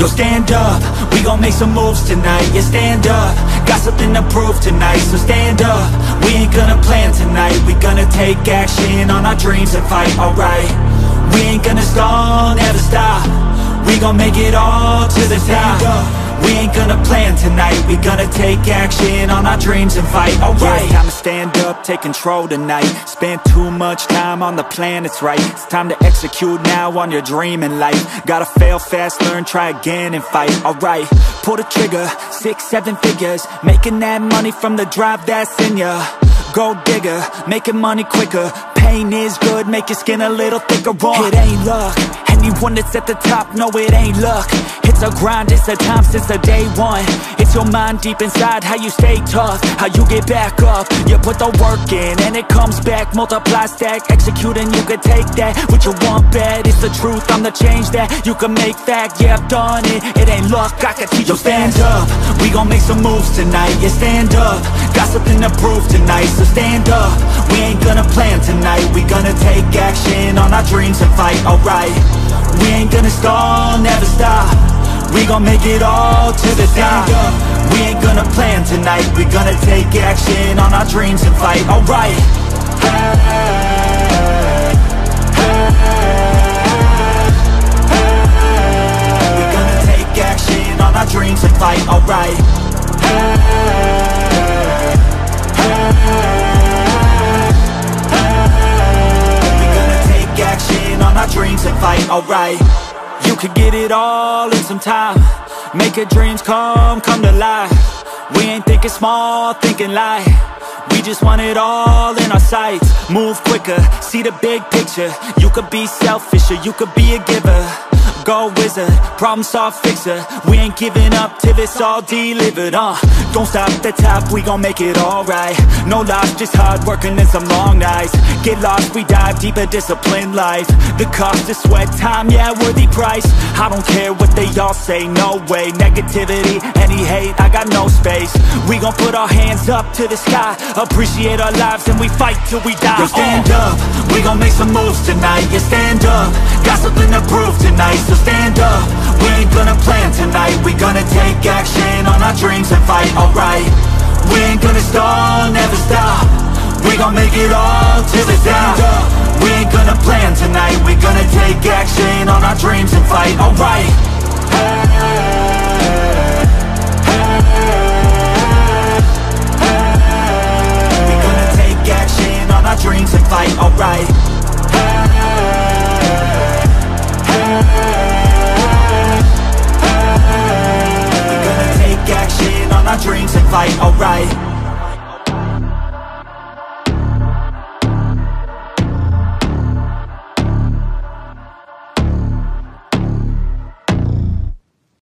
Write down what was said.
Yo, stand up, we gon' make some moves tonight. Yeah, stand up, got something to prove tonight. So stand up, we ain't gonna plan tonight. We gonna take action on our dreams and fight, alright. We ain't gonna stall, never stop. We gon' make it all to the top. We ain't gonna plan tonight, we gonna take action on our dreams and fight, alright. Yeah, I'ma stand up, take control tonight. Spent too much time on the plan, it's right. It's time to execute now on your dream and life. Gotta fail fast, learn, try again and fight, alright. Pull the trigger, 6, 7 figures. Making that money from the drive that's in ya. Gold digger, making money quicker. Pain is good, make your skin a little thicker. It ain't luck, anyone that's at the top, no it ain't luck. It's a grind, it's a time since the day one. It's your mind deep inside, how you stay tough, how you get back up. You put the work in and it comes back. Multiply, stack, execute and you can take that. What you want bad, it's the truth, I'm the change that you can make fact. Yeah, I've done it, it ain't luck, I can teach you. Stand up, we gon' make some moves tonight. Yeah, stand up, got something to prove tonight. So stand up, we ain't gonna plan tonight. We gonna take action on our dreams and fight, alright. We ain't gonna stall, never stop. We gon' make it all to the top. We ain't gonna plan tonight. We gonna take action on our dreams and fight, alright. We gonna take action on our dreams and fight, alright. We gonna take action on our dreams and fight, alright. You could get it all in some time. Make your dreams come to life. We ain't thinking small, thinking light. We just want it all in our sights. Move quicker, see the big picture. You could be selfish or you could be a giver. Go wizard, problem solve fixer. We ain't giving up till it's all delivered, Don't stop at the top, we gon' make it alright. No lies, just hard working and some long nights. Get lost, we dive deeper, disciplined life. The cost is sweat, time, yeah, worthy price. I don't care what they all say, no way. Negativity, any hate, I got no space. We gon' put our hands up to the sky. Appreciate our lives and we fight till we die. Yo, stand up, we gon' make some moves tonight. Yeah, stand up, got something to prove tonight. So stand up, we ain't gonna plan tonight. We gonna take action on our dreams and fight, alright. We ain't gonna stall, never stop. We gon' make it all till the top. We ain't gonna plan tonight. We gonna take action on our dreams and fight, alright.